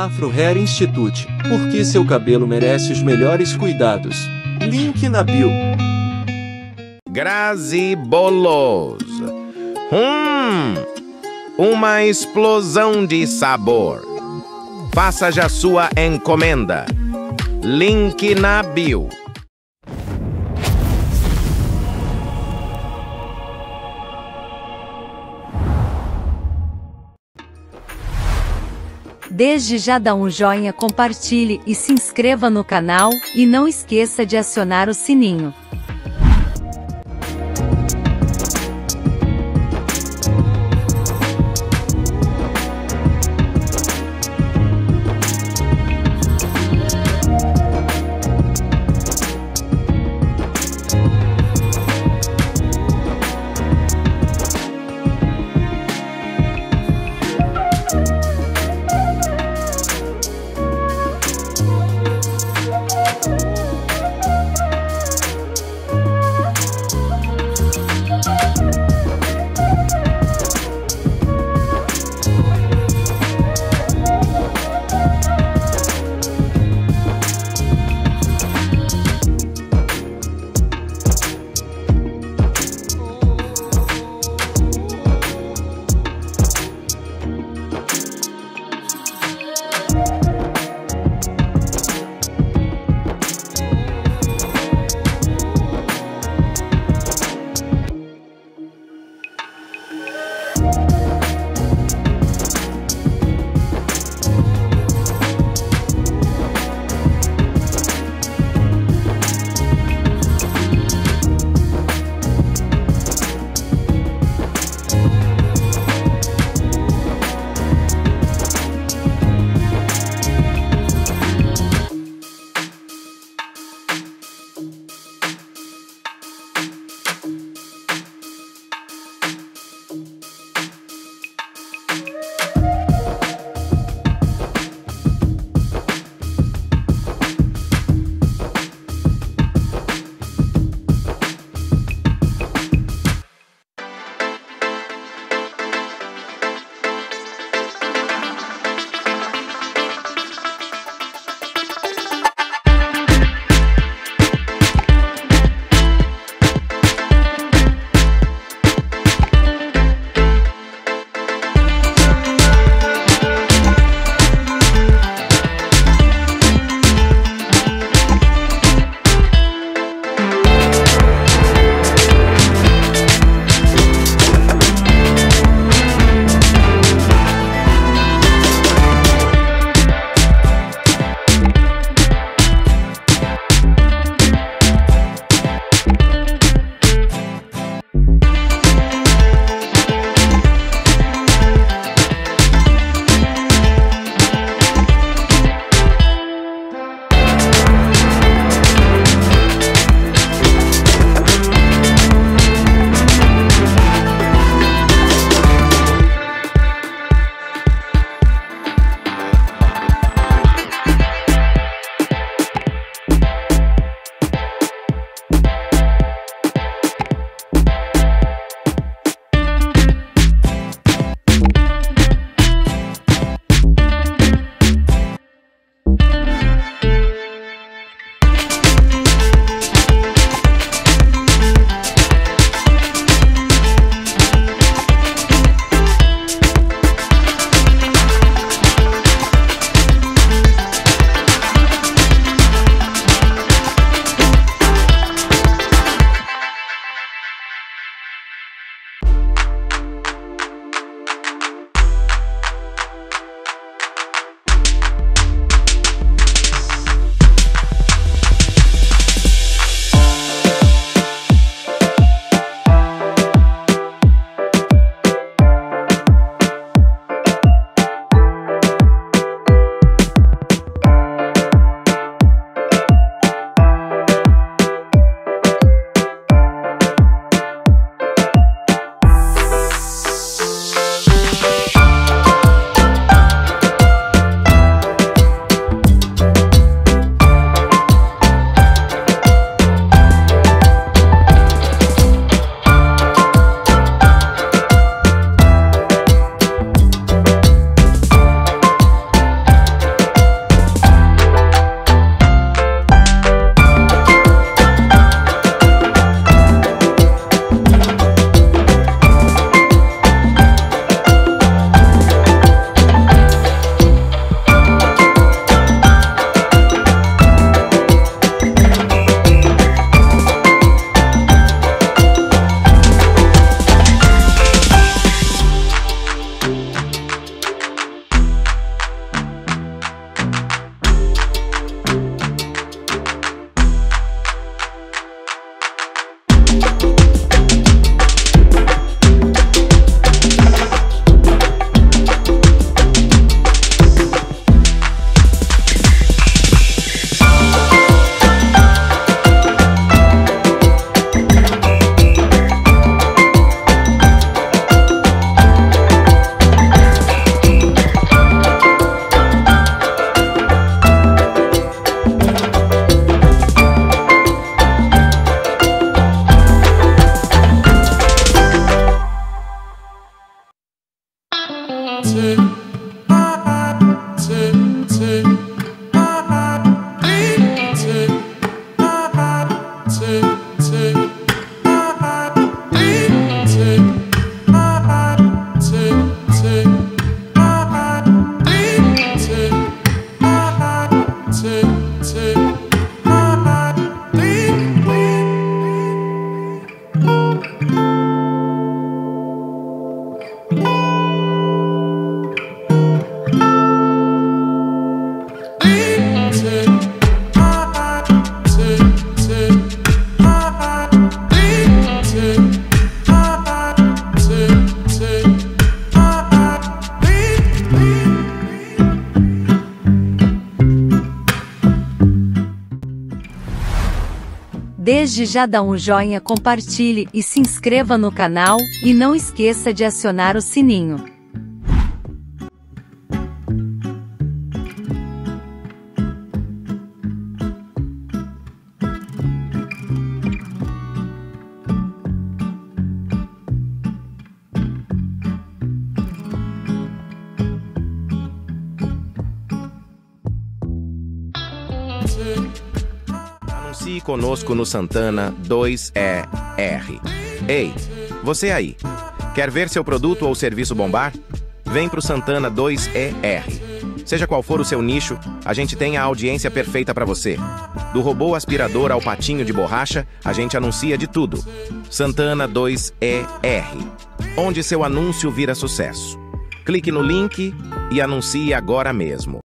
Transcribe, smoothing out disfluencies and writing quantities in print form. Afro Hair Institute, porque seu cabelo merece os melhores cuidados. Link na bio. Grazi boloso. Uma explosão de sabor. Faça já sua encomenda. Link na bio. Desde já dá um joinha, compartilhe e se inscreva no canal, e não esqueça de acionar o sininho. Desde já dá um joinha, compartilhe e se inscreva no canal, e não esqueça de acionar o sininho. Anuncie conosco no Santana 2ER. Ei, você aí! Quer ver seu produto ou serviço bombar? Vem pro Santana 2ER. Seja qual for o seu nicho, a gente tem a audiência perfeita para você. Do robô aspirador ao patinho de borracha, a gente anuncia de tudo. Santana 2ER, onde seu anúncio vira sucesso. Clique no link e anuncie agora mesmo.